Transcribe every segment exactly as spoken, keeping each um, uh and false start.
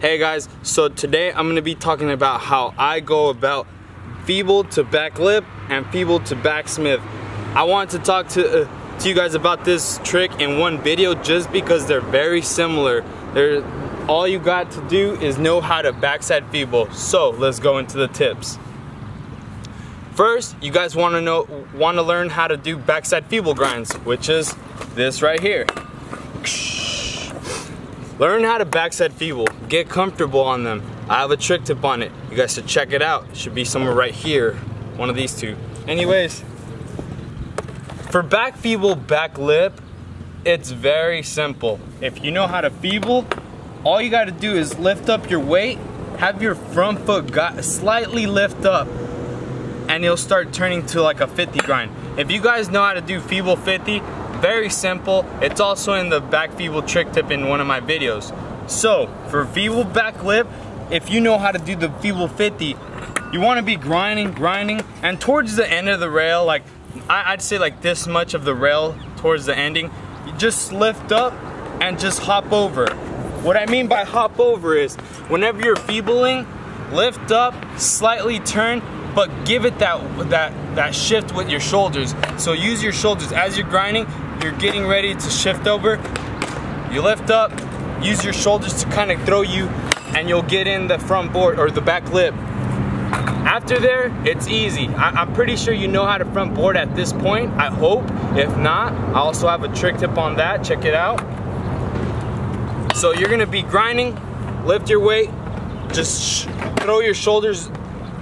Hey guys, so today I'm going to be talking about how I go about feeble to back lip and feeble to back smith. I want to talk to, uh, to you guys about this trick in one video just because they're very similar. They're, all you got to do is know how to backside feeble. So let's go into the tips. First, you guys want to know, want to learn how to do backside feeble grinds, which is this right here. Learn how to backside feeble. Get comfortable on them. I have a trick tip on it. You guys should check it out. It should be somewhere right here. One of these two. Anyways, for back feeble, back lip, it's very simple. If you know how to feeble, all you gotta do is lift up your weight, have your front foot got slightly lift up, and you'll start turning to like a fifty grind. If you guys know how to do feeble fifty, very simple. It's also in the back feeble trick tip in one of my videos. So for feeble back lip, if you know how to do the feeble fifty, you want to be grinding, grinding, and towards the end of the rail, like I'd say like this much of the rail towards the ending, you just lift up and just hop over. What I mean by hop over is whenever you're feebling, lift up, slightly turn, but give it that that that shift with your shoulders. So use your shoulders as you're grinding. You're getting ready to shift over. You lift up, use your shoulders to kind of throw you, and you'll get in the front board or the back lip. After there, it's easy. I, I'm pretty sure you know how to front board at this point, I hope. If not, I also have a trick tip on that. Check it out. So you're gonna be grinding, lift your weight, just throw your shoulders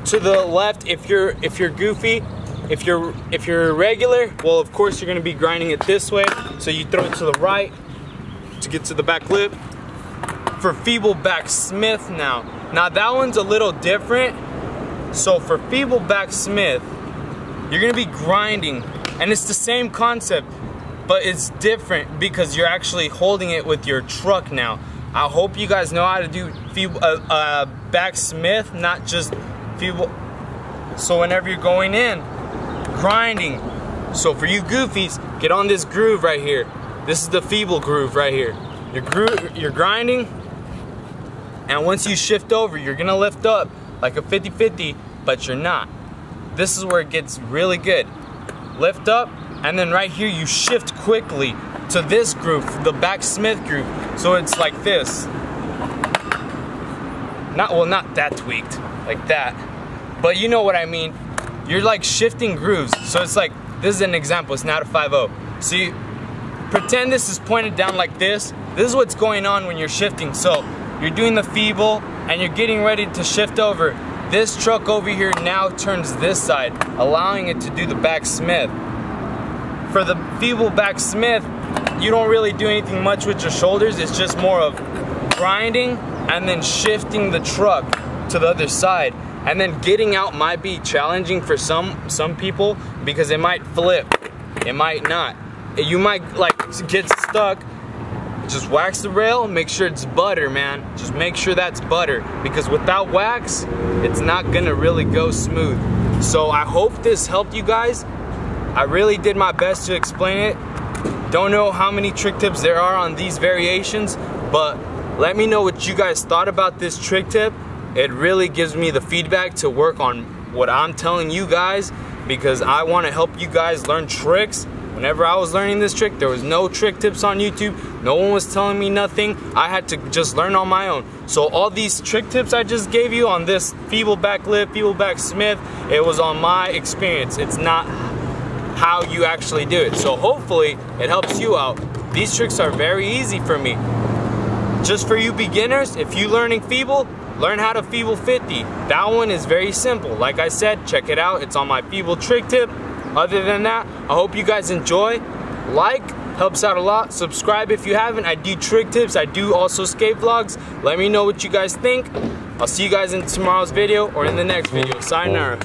to the left. If you're if you're goofy, If you're if you're regular, well, of course you're gonna be grinding it this way. So you throw it to the right to get to the back lip. For feeble back smith now. Now that one's a little different. So for feeble back smith, you're gonna be grinding, and it's the same concept, but it's different because you're actually holding it with your truck now. I hope you guys know how to do feeble uh, uh, back smith, not just feeble. So whenever you're going in, grinding. So for you goofies, get on this groove right here. This is the feeble groove right here. You're, gro- you're grinding, and once you shift over, you're gonna lift up like a fifty fifty, but you're not. This is where it gets really good. Lift up, and then right here you shift quickly to this groove, the back smith groove. So it's like this. Not, well, not that tweaked, like that. But you know what I mean. You're like shifting grooves. So it's like, this is an example, it's not a five oh. So you pretend this is pointed down like this. This is what's going on when you're shifting. So you're doing the feeble and you're getting ready to shift over. This truck over here now turns this side, allowing it to do the back smith. For the feeble back smith, you don't really do anything much with your shoulders. It's just more of grinding and then shifting the truck to the other side. And then getting out might be challenging for some some people because it might flip, it might not. You might like get stuck. Just wax the rail, make sure it's butter, man. Just make sure that's butter because without wax, it's not gonna really go smooth. So I hope this helped you guys. I really did my best to explain it. Don't know how many trick tips there are on these variations, but let me know what you guys thought about this trick tip. It really gives me the feedback to work on what I'm telling you guys because I want to help you guys learn tricks. Whenever I was learning this trick, there was no trick tips on YouTube. No one was telling me nothing. I had to just learn on my own. So all these trick tips I just gave you on this feeble back lip, feeble back smith, it was on my experience. It's not how you actually do it. So hopefully it helps you out. These tricks are very easy for me. Just for you beginners, if you're learning feeble, learn how to feeble fifty. That one is very simple. Like I said, check it out. It's on my feeble trick tip. Other than that, I hope you guys enjoy. Like, helps out a lot. Subscribe if you haven't. I do trick tips. I do also skate vlogs. Let me know what you guys think. I'll see you guys in tomorrow's video or in the next video. Sayonara.